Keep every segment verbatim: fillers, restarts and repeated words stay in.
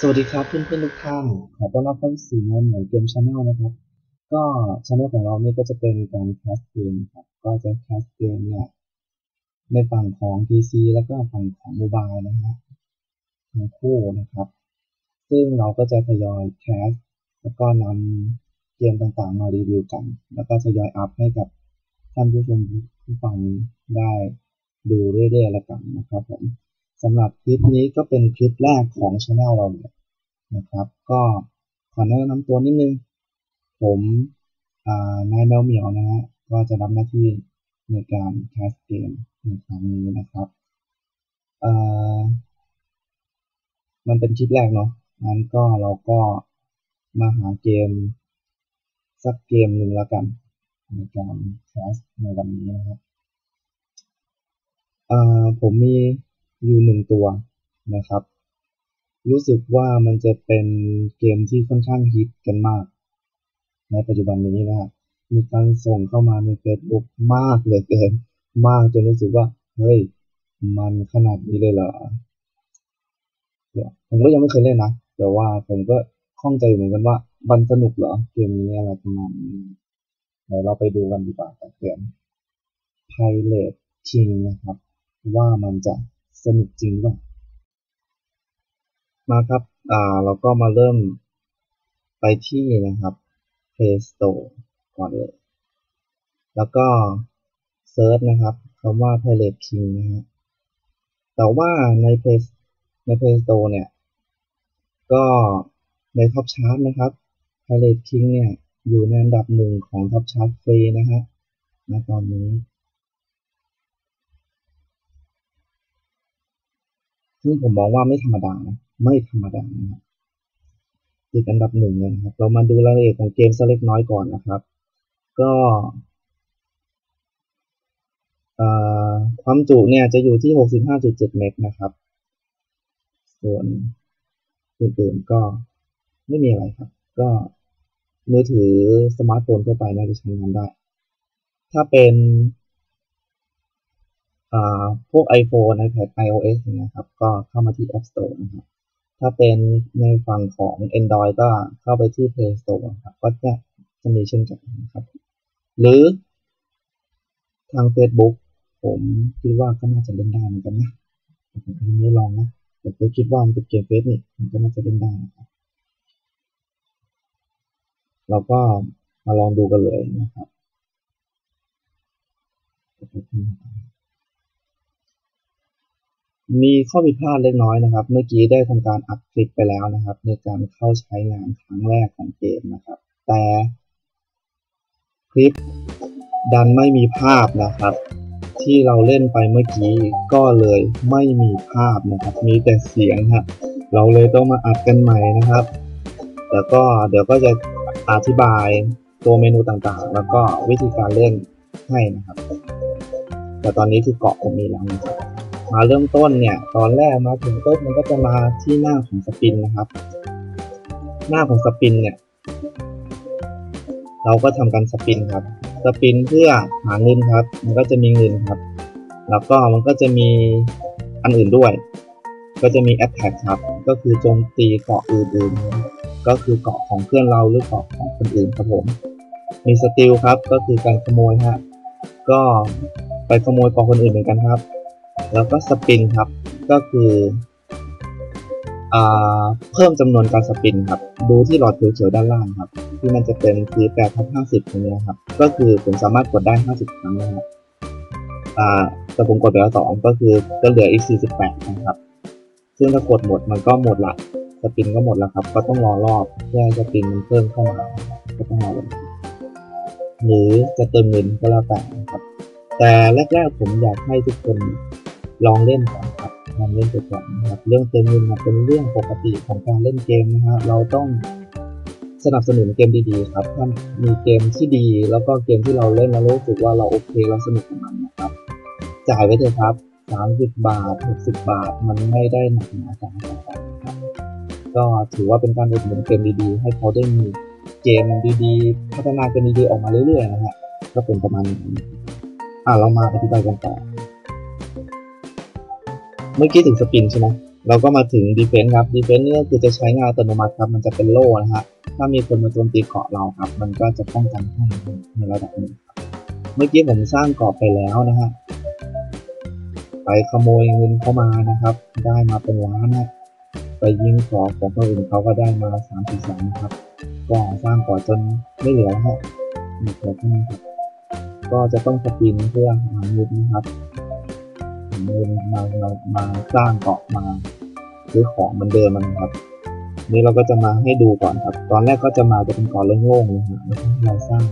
สวัสดีครับเพื่อนๆทุกท่านขอต้อนรับเข้าสู่งานใหม่เกมชาแนลนะครับก็ชาแนลของเราเนี่ยก็จะเป็นการแคสเกมครับก็จะแคสเกมเนี่ยในฝั่งของ พี ซี แล้วก็ฝั่งของโมบายนะฮะทั้งคู่นะครับซึ่งเราก็จะทยอยแคสแล้วก็นำเกมต่างๆมารีวิวกันแล้วก็ทยอยอัพให้กับท่านผู้ชมผู้ฟังได้ดูเรื่อยๆละกันนะครับผมสำหรับคลิปนี้ก็เป็นคลิปแรกของช anel เราเนี่ยนะครับก็ขอแนะนำตัวนิดนึงผมนายแมวเหมียวนะฮะก็จะรับหน้าที่ในการแคสเกมในครั้งนี้นะครับมันเป็นคลิปแรกเนาะงั้นก็เราก็มาหาเกมสักเกมหนึ่งละกันในการแคสในวันนี้นะครับผมมีอยู่หนึ่งตัวนะครับรู้สึกว่ามันจะเป็นเกมที่ค่อนข้างฮิตกันมากในปัจจุบันนี้นะมีการส่งเข้ามาใน Facebook มากเหลือเกินมากจนรู้สึกว่าเฮ้ยมันขนาดนี้เลยเหรอผมก็ยังไม่เคยเล่นนะแต่ว่าผมก็ข้องใจอยู่เหมือนกันว่ามันสนุกเหรอเกมนี้อะไรประมาณนี้เดี๋ยวเราไปดูกันดีกว่ากับเกม Pirate King นะครับว่ามันจะสนุกจริงป่ะมาครับอ่าเราก็มาเริ่มไปที่นะครับ Play Store ก่อนเลยแล้วก็เซิร์ชนะครับคำว่า Pirate King นะฮะแต่ว่าใน Play ใน Play Store เนี่ยก็ใน Top Chart นะครับ Pirate King เนี่ยอยู่ในอันดับหนึ่งของ Top Chart ฟรีนะฮะณตอนนี้ซึ่งผมมองว่าไม่ธรรมดานะไม่ธรรมดานะครับติดอันดับหนึ่งเลยนะครับเรามาดูรายละเอียดของเกมสักเล็กน้อยก่อนนะครับก็ความจุเนี่ยจะอยู่ที่ หกสิบห้าจุดเจ็ด เมกนะครับส่วนอื่นๆก็ไม่มีอะไรครับก็มือถือสมาร์ทโฟนทั่วไปน่าจะใช้งานได้ถ้าเป็นพวก iPhone ไอแพด ไอโอเอส อย่างเงี้ยครับก็เข้ามาที่ App Store นะครับถ้าเป็นในฝั่งของ Android ก็เข้าไปที่ Play Store นะครับก็จะจะมีเช่นกันนะครับหรือทาง Facebook ผมคิดว่าก็น่าจะเล่นได้เหมือนกันนะผมยังไม่ลองนะแต่ผมคิดว่ามันเป็นเกมเฟซนี่มันก็น่าจะเล่นได้นะครับเราก็มาลองดูกันเลยนะครับมีข้อผิดพลาดเล็กน้อยนะครับเมื่อกี้ได้ทำการอัดคลิปไปแล้วนะครับในการเข้าใช้งานครั้งแรกของเกมนะครับแต่คลิปดันไม่มีภาพนะครับที่เราเล่นไปเมื่อกี้ก็เลยไม่มีภาพนะครับมีแต่เสียงครับเราเลยต้องมาอัดกันใหม่นะครับแล้วก็เดี๋ยวก็จะอธิบายตัวเมนูต่างๆแล้วก็วิธีการเล่นให้นะครับแต่ตอนนี้คือเกาะผมมีแล้วนะครับมาเริ่มต้นเนี่ยตอนแรกมาถึงต้นมันก็จะมาที่หน้าของสปินนะครับหน้าของสปินเนี่ยเราก็ทำการสปินครับสปินเพื่อหาเงินครับมันก็จะมีเงินครับแล้วก็มันก็จะมีอันอื่นด้วยก็จะมีแอตแทคครับก็คือโจมตีเกาะอื่นๆก็คือเกาะของเพื่อนเราหรือเกาะของคนอื่นครับผมมีสตีลครับก็คือการขโมยฮะก็ไปขโมยเกาะคนอื่นเหมือนกันครับแล้วก็สปินครับก็คืออ่าเพิ่มจำนวนการสปินครับดูที่หลอดเขียวๆด้านล่างครับที่มันจะเป็น สี่สิบแปดทับห้าสิบ ตรงนี้ครับก็คือผมสามารถกดได้ห้าสิบครั้งนะครับอ่าแต่ผมกดไปแล้วสองก็คือจะเหลืออีกสี่สิบแปดนะครับซึ่งถ้ากดหมดมันก็หมดละสปินก็หมดแล้วครับก็ต้องรอรอบเพื่อสปินมันเพิ่มเข้ามาก็ต้องรอหรือจะเติมเงินก็แล้วแต่ครับแต่แรกๆผมอยากให้ทุกคนลองเล่นก่อนครับลองเล่นไปก่อนนะครับเรื่องเติมเงินเป็นเรื่องปกติของการเล่นเกมนะฮะเราต้องสนับสนุนเกมดีๆครับถ้ามีเกมที่ดีแล้วก็เกมที่เราเล่นแล้วรู้สึกว่าเราโอเคเราสนุกกับมันนะครับจ่ายไว้เถอะครับสามสิบบาทหกสิบบาทมันไม่ได้หนักหนาสาหัสครับก็ถือว่าเป็นการอุดหนุนเกมดีๆให้เขาได้มีเกมดีๆพัฒนาเกมดีๆออกมาเรื่อยๆนะฮะก็เป็นประมาณนี้อ่ะเรามาอธิบายกันต่อเมื่อกี้ถึงสปินใช่ไหม เราก็มาถึง Defense ครับ Defense นี่ก็คือจะใช้งานอัตโนมัติครับมันจะเป็นโล่นะฮะถ้ามีคนมาโจมตีเกาะเราครับมันก็จะป้องกันให้ในระดับหนึ่งครับเมื่อกี้ผมสร้างเกาะไปแล้วนะฮะไปขโมยเงินเข้ามานะครับได้มาเป็นล้านนะไปยิงของของคนอื่นเขาก็ได้มาสามสี่แสนนะครับก็สร้างเกาะจนไม่เหลือฮะหมดแล้วครับก็จะต้องสปินเพื่อหาเงินนะครับเดินมามามาสร้างเกาะมาซื้อของมันเดิมมันครับนี่เราก็จะมาให้ดูก่อนครับตอนแรกก็จะมาจะเป็นเกาะโล่งๆนะฮะแล้วเราสร้าง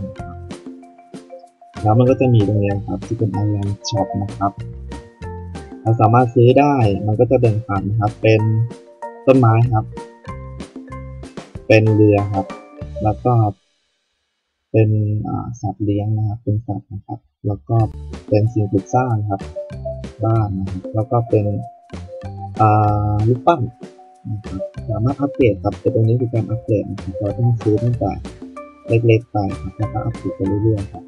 แล้วมันก็จะมีตรงนี้ครับที่เป็นไอแลนด์ช็อปนะครับเราสามารถซื้อได้มันก็จะแบ่งขันครับเป็นต้นไม้ครับเป็นเรือครับแล้วก็เป็นสัตว์เลี้ยงนะครับเป็นสัตว์นะครับแล้วก็เป็นสิ่งปลูกสร้างครับบ้านนะครับแล้วก็เป็นลูกปั้นนะครับสามารถอัปเกรดครับแต่ตรงนี้คือการอัปเกรดนะครับเราต้องซื้อตั้งแต่เล็กๆไปครับแล้วก็อัปเกรดไปเรื่อยๆครับ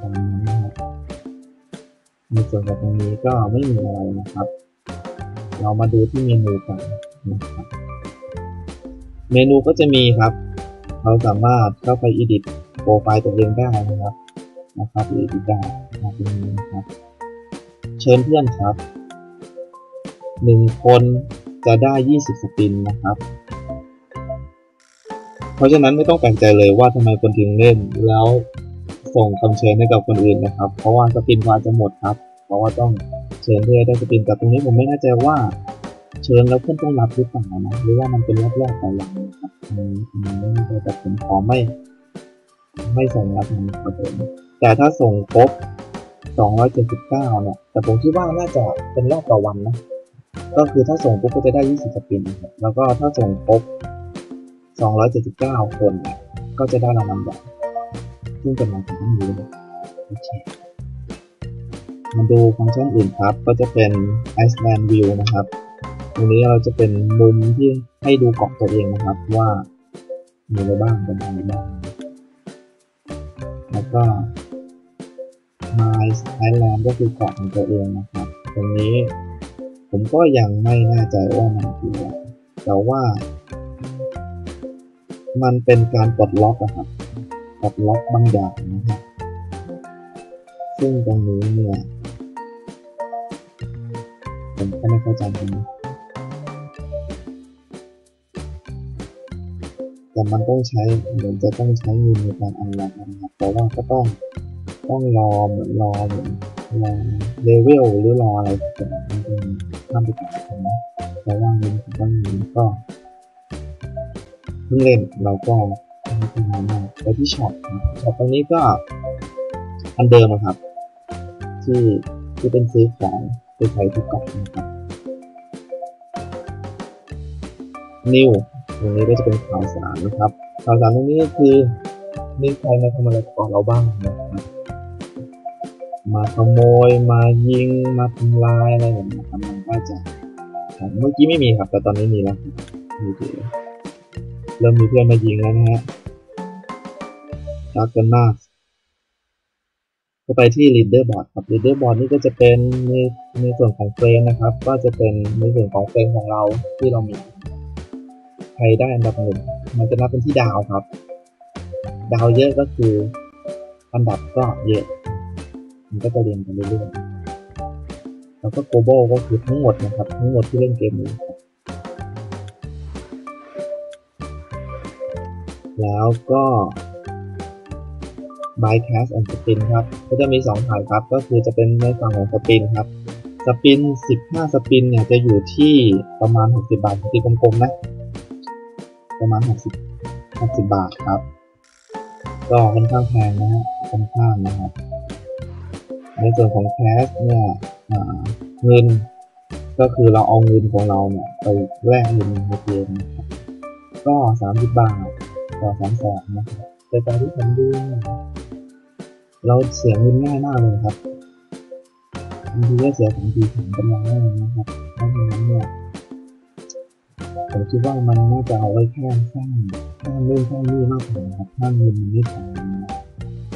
ตรงนี้นะครับในส่วนของตรงนี้ก็ไม่มีอะไรนะครับเรามาดูที่เมนูกันนะครับเมนูก็จะมีครับเราสามารถเข้าไป edit โปรไฟล์ตัวเองได้นะครับนะครับ edit ได้ตรงนี้นะครับเชิญเพื่อนครับหนึ่งคนจะได้ยี่สิบสปินนะครับเพราะฉะนั้นไม่ต้องแปลกใจเลยว่าทำไมคนถึงเล่นแล้วส่งคำเชิญให้กับคนอื่นนะครับเพราะว่าสปินวาจะหมดครับเพราะว่าต้องเชิญเพื่อได้สปินแต่ตรงนี้ผมไม่แน่ใจว่าเชิญแล้วเพื่อนต้องรับหรือเปล่านะหรือว่ามันเป็นรอบแรกต่อหลังนะครับอันนี้อันนี้ไม่ได้แต่ผมขอไม่ไม่ส่งรับนะครับผมแต่ถ้าส่งครบสองร้อยเจ็ดสิบเก้าเนี่ยแต่ผมคิดว่าน่าจะเป็นรอบต่อวันนะก็คือถ้าส่งปุ๊บก็จะได้ยี่สิบสปินนะครับแล้วก็ถ้าส่งครบสองร้อยเจ็ดสิบเก้าคนเนี่ยก็จะได้รางวัลใหญ่ซึ่งเป็นรางวัลที่ต้องรู้นะโอเคมาดูฟังก์ชันอื่นครับก็จะเป็น Iceland View นะครับตรงนี้เราจะเป็นมุมที่ให้ดูเกาะตัวเองนะครับว่ามีอะไรบ้างเป็นอะไรบ้างแล้วก็มาไอแลนด์ก็คือเกาะของตัวเองนะครับตรงนี้ผมก็ยังไม่แน่ใจว่ามันคืออะไรแต่ว่ามันเป็นการปลดล็อกนะครับปลดล็อกบางอย่างนะครับซึ่งตรงนี้เนี่ยผมก็ไม่เข้าใจตรงนี้แต่มันต้องใช้เหมือนจะต้องใช้มือในการอันล็อกนะครับเพราะว่าก็ต้องต้องรอเหมือนรอเหมือนรอเลเวลหรือรออะไรต่างๆเป็นข้ามไปต่างๆนะแต่ว่าเงินต้องมีก็เพิ่งเล่นเราก็ไม่ทำงานมากไปที่ช็อปช็อปตรงนี้ก็อันเดิมครับที่ที่เป็นซื้อของไปใช้ทุกกล่องนะครับนิวตรงนี้ก็จะเป็นข่าวสารนะครับข่าวสารตรงนี้ก็คือมีใครมาทำอะไรกับเราบ้างนะครับมาขโมยมายิงมาทำลายอะไรอย่างนี้ครับมันก็จะเมื่อกี้ไม่มีครับแต่ตอนนี้มีแล้วมีเยอะเริ่มมีเพื่อนมายิงแล้วนะฮะรักกันมากก็ไปที่ leader board ครับ leader board นี่ก็จะเป็นในในส่วนของเฟรมนะครับก็จะเป็นในส่วนของเฟรมของเราที่เรามีใครได้อันดับหนึ่งมันจะนับเป็นที่ดาวครับดาวเยอะก็คืออันดับก็เยอะมันก็จะเรียนกันเรื่อยๆแล้วก็โกลบอลก็คือทั้งหมดนะครับทั้งหมดที่เล่นเกมนี้แล้วก็ buy cash and spin ครับก็จะมีสองถ่ายครับก็คือจะเป็นในฝั่งของสปินครับสปินสิบห้าสปินเนี่ยจะอยู่ที่ประมาณหกสิบบาทตีกลมๆนะประมาณหกสิบบาทครับก็ค่อนข้างแพงนะฮะค่อนข้างนะครับในส่วนของแคชเนี่ยเงินก็คือเราเอาเงินของเราเนี่ยไปแลกเงินในเกมนะครับก็สามสิบบาทต่อสามแสนนะครับแต่ตอนที่ผมดูเราเสียเงินง่ายมากเลยครับบางทีก็เสียสองทีสามกำลังได้เลยนะครับเพราะฉะนั้นเนี่ยผมคิดว่ามันน่าจะเอาไว้แค่สร้างสร้างเล่นสร้างนี่มากกว่าครับสร้างเงินมันไม่พอ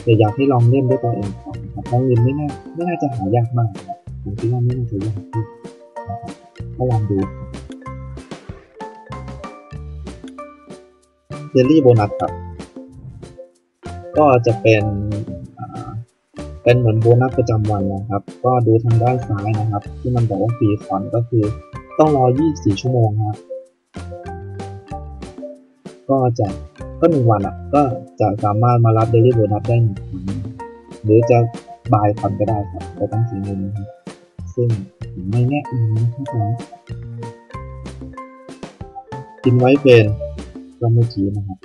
แต่อยากให้ลองเล่นด้วยตัวเองก่อนครับเพราะเงินไม่น่าไม่น่าจะหายากมากผมคิดว่าไม่น่าจะยากที่ ก็ลองดูเจลลี่โบนัสครับก็จะเป็นเป็นเหมือนโบนัสประจำวันนะครับก็ดูทางด้านซ้ายนะครับที่มันบอกว่าฟรีคอนก็คือต้องรอยี่สิบสี่ชั่วโมงครับก็จะก็หนึ่งวันอ่ะก็จะสามารถมารับเดลี่โบนัสได้หนึ่งครั้งหรือจะบายคอนก็ได้ครับแต่ต้องเสียเงินนะครับซึ่งไม่แน่นะครับกินไว้เป็นก็เมื่อกี้นะครับ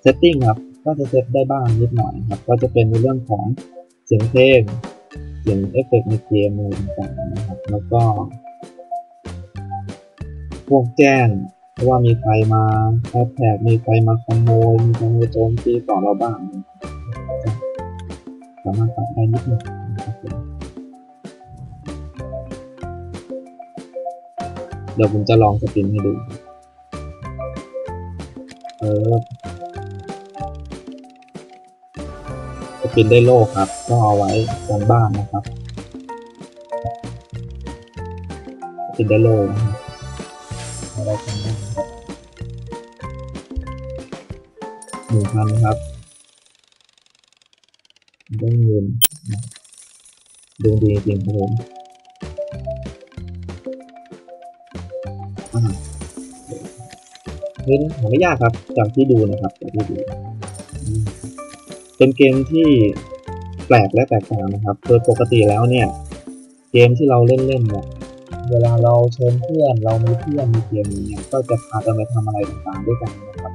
เซตติ้งครับก็จะเซตได้บ้างนิดหน่อยครับก็จะเป็นในเรื่องของเสียงเพลงเสียงเอฟเฟกต์ในเกมอะไรต่างๆนะครับแล้วก็พวกแจ้งว่ามีใครมาแท็กแท็กมีใครมาขโมยมีใครมาโจมตีต่อเราบ้างสามารถปรับได้นิดหนึ่งเดี๋ยวผมจะลองสปินให้ดูเออสปินได้โล่ครับต้องเอาไว้กันบ้านนะครับสปินได้โล่เอาไว้กันบ้านหนึ่งพันครับได้เงินดูดีจริงผมเล่นหาไม่ยากครับจากที่ดูนะครับจากที่ดูเป็นเกมที่แปลกและแตกต่างนะครับโดยปกติแล้วเนี่ยเกมที่เราเล่นเล่นเนี่ยเวลาเราเชิญเพื่อนเรามีเพื่อนมีเกมเนี่ยก็จะพากันไปทำอะไรต่างๆด้วยกันนะครับ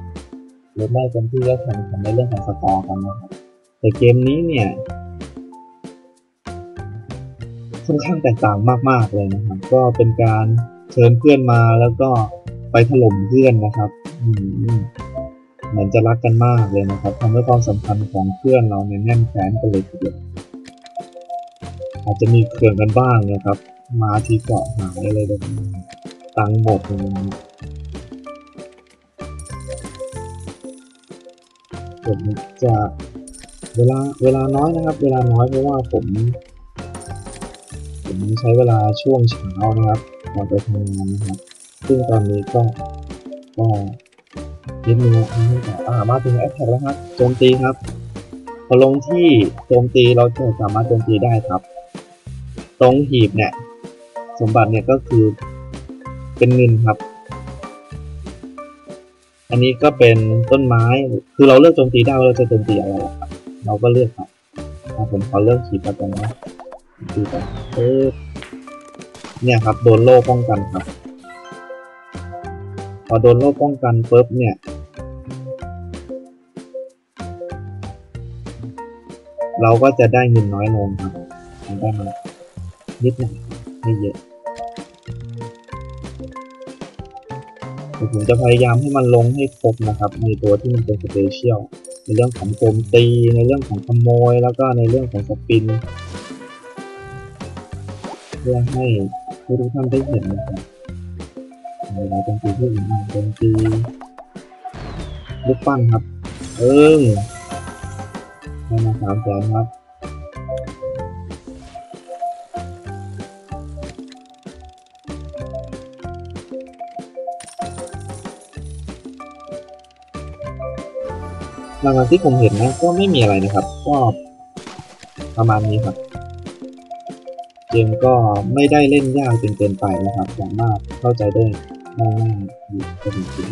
หรือไม่กันที่จะแข่งขันในเรื่องของสกอร์กันนะครับแต่เกมนี้เนี่ยค่อนข้างแตกต่างมากๆเลยนะครับก็เป็นการเชิญเพื่อนมาแล้วก็ไปถล่มเพื่อนนะครับเหมือนจะรักกันมากเลยนะครับทำให้ความสัมพันธ์ของเพื่อนเราเนี่ยแน่นแฟ้นกันเลยทีเดียวอาจจะมีเขื่อนกันบ้างนะครับมาที่เกาะหายอะไรแบบนี้ตังหมดเลยผมจะเวลาเวลาน้อยนะครับเวลาน้อยเพราะว่าผมผมใช้เวลาช่วงเช้านะครับก่อนไปทำงานนะครับซึ่งตอนนี้ก็ก็นิดนึงนะครับอ่ามาถึงแอคแท็กแล้วครับโจมตีครับพอลงที่โจมตีเราจะสามารถโจมตีได้ครับตรงหีบเนี่ยสมบัติเนี่ยก็คือเป็นเงินครับอันนี้ก็เป็นต้นไม้คือเราเลือกโจมตีได้เราจะโจมตีอะไรครับเราก็เลือกครับผมขอเลือกขีดไปก่อนนะดูไปเออเนี่ยครับโดนโล่ป้องกันครับพอโดนโล่ป้องกันปุ๊บเนี่ยเราก็จะได้เงินน้อยลงครับได้มานิดหน่อยไม่เยอะผมจะพยายามให้มันลงให้ครบนะครับในตัวที่มันเป็นสเปเชียลในเรื่องของโจมตีในเรื่องของขโมยแล้วก็ในเรื่องของสปินเพื่อให้ทุกท่านได้เห็นนะครับในหลายโจมตีที่อื่นโจมตีลูกปั้นครับเออได้มาสามแสนครับรางวัลที่ผมเห็นนะก็ไม่มีอะไรนะครับก็ประมาณนี้ครับเกมก็ไม่ได้เล่นยากจนเกินไปนะครับสามารถเข้าใจได้ง่ายๆอยู่จริง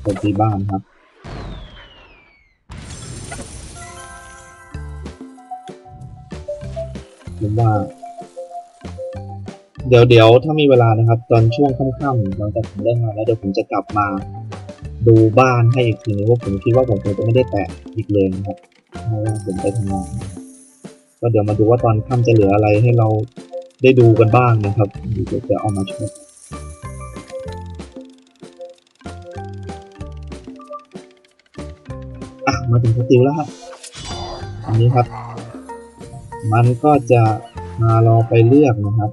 ๆเป็นที่บ้านครับผมว่าเดี๋ยวเดี๋ยวถ้ามีเวลานะครับตอนช่วงค่ำๆหลังจากผมเลิกงานแล้วเดี๋ยวผมจะกลับมาดูบ้านให้อีกทีนึงว่าผมคิดว่าผมคงจะไม่ได้แตะอีกเลยนะครับเพราะว่าผมไปทำงานก็เดี๋ยวมาดูว่าตอนค่ำจะเหลืออะไรให้เราได้ดูกันบ้างนะครับเดี๋ยวจะเอามาชมอ่ะมาถึงสติลแล้วครับอันนี้ครับมันก็จะมารอไปเลือกนะครับ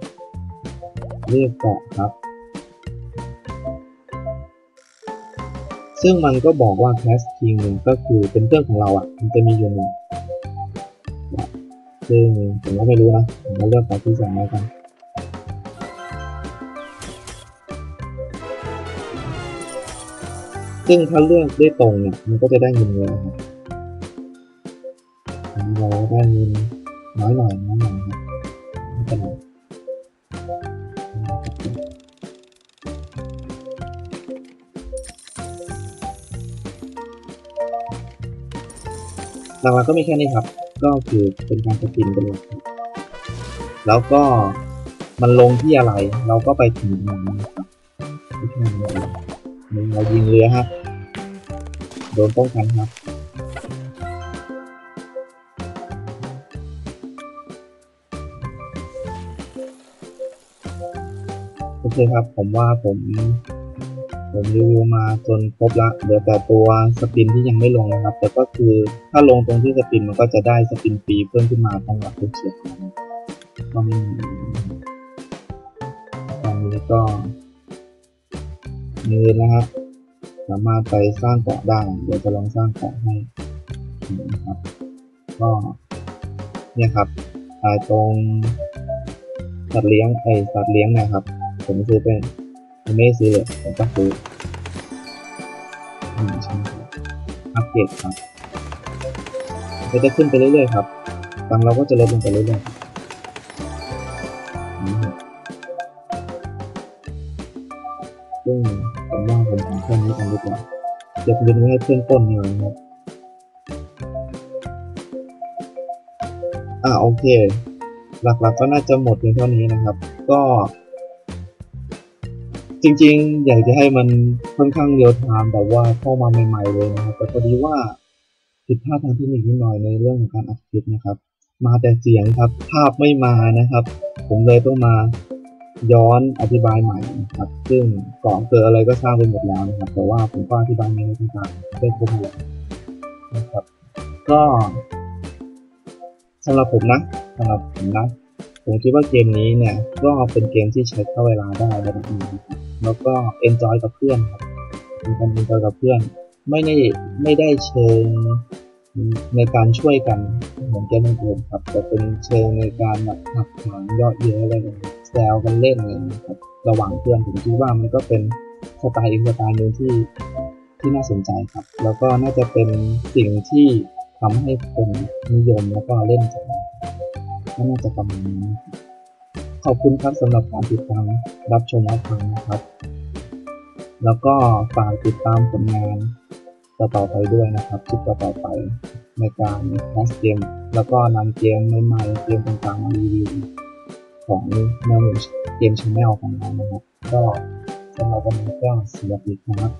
เลือกเกาะครับส ซึ่งมันก็บอกว่า hash key หนึ่งก็คือเป็นเครื่องของเราอ่ะมันจะมีอยู่หนึ่งซึ่งผมก็ไม่รู้นะผมก็เลือกไปที่สองแล้วกันซึ่งถ้าเลือกได้ตรงเนี่ยมันก็จะได้เงินเยอะครับเราได้เงินน้อยหน่อยน้อยหน่อยครับไม่เป็นไรหลักๆก็มีแค่นี้ครับก็คือเป็นการสปินเป็นหลักแล้วก็มันลงที่อะไรเราก็ไปถึงมันนะครับไม่ใช่เรือเรายิงเรือฮะโดนป้องกันครับโอเคครับผมว่าผมผมรีวิวมาจนครบละเหลือแต่ตัวสปินที่ยังไม่ลงนะครับแต่ก็คือถ้าลงตรงที่สปินมันก็จะได้สปินฟรีเพิ่มขึ้นมาตรงหลักเฉลี่ยก็มีตอนนี้ก็มีนะครับสามารถไปสร้างเกาะได้เดี๋ยวจะลองสร้างเกาะให้นะครับก็เนี่ยครับตรงสัตว์เลี้ยงไอสัตว์เลี้ยงนะครับผมซื้อเป็นไม่ซื้อเลยผมก็ซื้ออัปเกรดครับก็จะขึ้นไปเรื่อยๆครับตังเราก็จะลดลงไปเรื่อยๆซึ่งผมว่าผมทำแค่นี้กันดีกว่าเก็บเงินไว้ให้เพื่อนต้นนี่นะครับอ่าโอเคหลักๆก็น่าจะหมดเพียงเท่านี้นะครับก็จริงๆอยากจะให้มันค่อนข้างเรียลไทม์แต่ว่าเข้ามาใหม่ๆเลยนะครับแต่พอดีว่าผิดพลาดทางเทคนิคนิดหน่อยในเรื่องของการอัดคลิปนะครับมาแต่เสียงครับภาพไม่มานะครับผมเลยต้องมาย้อนอธิบายใหม่นะครับซึ่งก่อนเกิดอะไรก็สร้างไปหมดแล้วนะครับแต่ว่าผมก็อธิบายในเรื่องต่างๆได้ครบหมดนะครับก็สำหรับผมนะสำหรับผมนะผมคิดว่าเกมนี้เนี่ยก็เป็นเกมที่ใช้เข้าเวลาได้ระดับหนึ่งแล้วก็เอนจอยกับเพื่อนครับเป็นการเอนจอยกับเพื่อนไม่ได้ไม่ได้เชิงในการช่วยกันเหมือนเกมอื่นครับแต่เป็นเชิงในการแบบหักหางเยาะเย้ยอะไรแบบนี้แซวกันเล่นอะไรอย่างนี้ครับระหว่างเพื่อนผมคิดว่ามันก็เป็นสไตล์อีกสไตล์หนึ่งที่ที่น่าสนใจครับแล้วก็น่าจะเป็นสิ่งที่ทำให้คนนิยมแล้วก็เล่นกันก็น่าจะประมาณนี้ขอบคุณครับสำหรับการติดตามรับชมรับฟังนะครับแล้วก็ฝากติดตามผลงานต่อๆไปด้วยนะครับคลิปต่อๆไปในการแคสเกมแล้วก็นำเกมใหม่ๆเกมต่างๆมารีวิวของแนวเกมชาแนลของเรานะครับก็สำหรับวันนี้ก็สวัสดีครับ